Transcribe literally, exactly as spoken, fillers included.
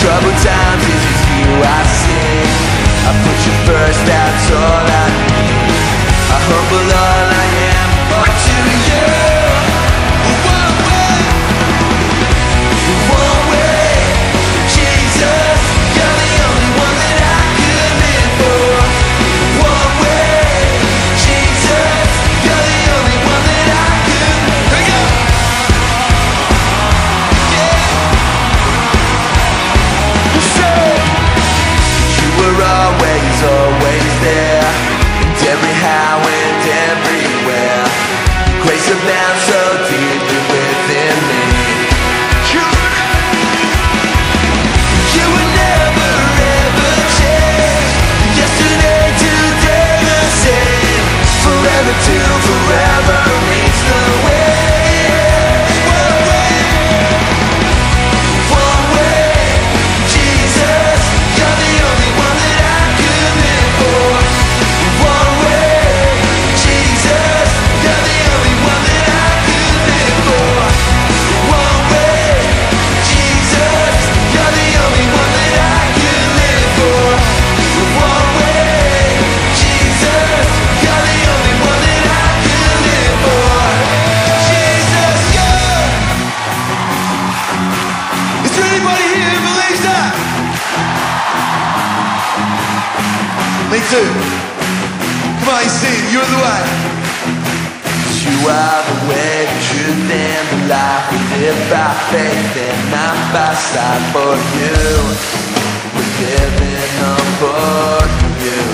Troubled times, it's just you I sing. I put you first, that's all I need. I humble all I am unto you. One way, one way, Jesus, you're the only one that I could live for. One way, Jesus, you're the only one that I could bring up. Always, always there, and every how and everywhere. Grace abounds so deeply within me. You, you would never ever change. Yesterday, today, the same. Forever to forever reach the way. Two. Come on, you see it, you're the way. You are the way, the truth, and the life. We live by faith and not by sight. For you, we're living on board for you.